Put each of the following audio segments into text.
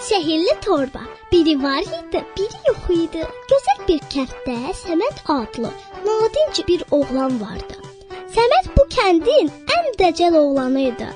Sehirli Torba, biri var idi, biri yox idi. Gözəl bir kənddə Səməd adlı, nadinc bir oğlan vardı. Səməd bu kəndin ən dəcəl oğlanı idi.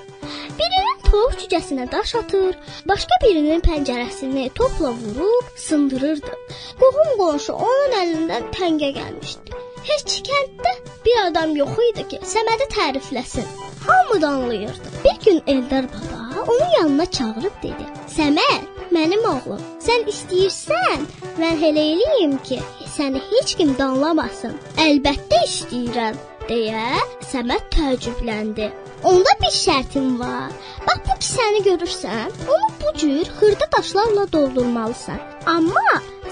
Birinin toyuq cücəsinə daş atır, başqa birinin pəncərəsini topla vurub, sındırırdı. Qohum qonşu onun əlindən təngə gəlmişdi. Heç kənddə bir adam yox idi ki, Səmədi tərifləsin. Hamı da anlayırdı. Bir gün Eldar baba onun yanına çağırıb dedi, Səməd, mənim oğlum, sən istəyirsən, mən elə eləyim ki, səni heç kim danlamasın. Əlbəttə istəyirəm, deyə Səməd təəccübləndi. Onda bir şərtim var. Bax, bu kisəni görürsən, onu bu cür xırda daşlarla doldurmalısan. Amma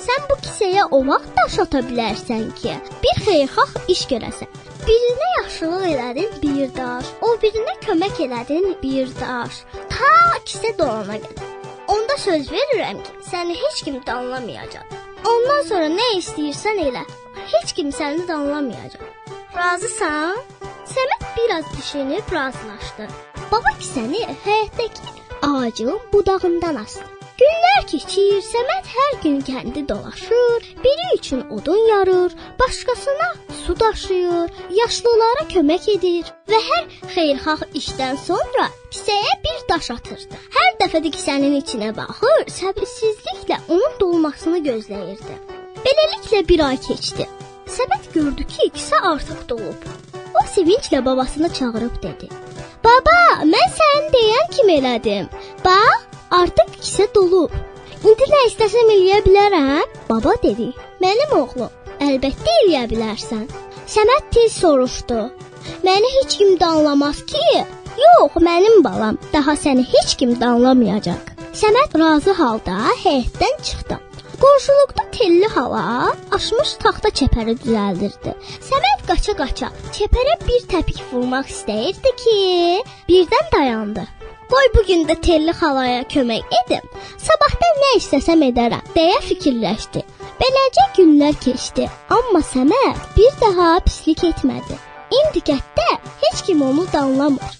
sən bu kisəyə o vaxt daş ata bilərsən ki, bir xeyirxah iş görəsən. Birinə yaxşılıq elədin bir daş, o birinə kömək elədin bir daş. Ta kisə dolana qədər. Onda söz verirəm ki, səni heç kim danlamayacaq. Ondan sonra nə istəyirsən elə, heç kim səni danlamayacaq. Razısan? Səməd biraz düşünüb razılaşdı. Baba kisəni həyətdəki ağacın budağından asdı. Günlər keçir, Səməd hər gün kəndi dolaşır, biri üçün odun yarır, başqasına su daşıyır, yaşlılara kömək edir və hər xeyirxah işdən sonra kisəyə bir daş atırdı. Hər dəfə də kisənin içinə baxır, səbirsizliklə onun dolmasını gözləyirdi. Beləliklə bir ay keçdi. Səməd gördü ki, kisə artıq dolub. O sevinclə babasını çağırıb dedi, Baba, mən sən deyən kimi elədim. Bax, artıq kisə dolub. İndi nə istəsəm eləyə bilərəm? Baba dedi, Mənim oğlum, əlbəttə eləyə bilərsən. Səməd tez soruşdu, Məni heç kim danlamaz ki? Yox, mənim balam, daha səni heç kim danlamayacaq. Səməd razı halda həyətdən çıxdı. Qonşuluqda telli hala aşmış taxta çəpəri düzəldirdi. Səməd qaça-qaça çəpərə bir təpik vurmaq istəyirdi ki, birdən dayandı. Qoy bugün də telli halaya kömək edim, sabahdan nə istəsəm edərəm, deyə fikirləşdi. Beləcə günlər keçdi, amma Səməd bir daha pislik etmədi. İndi kənddə heç kim onu danlamır.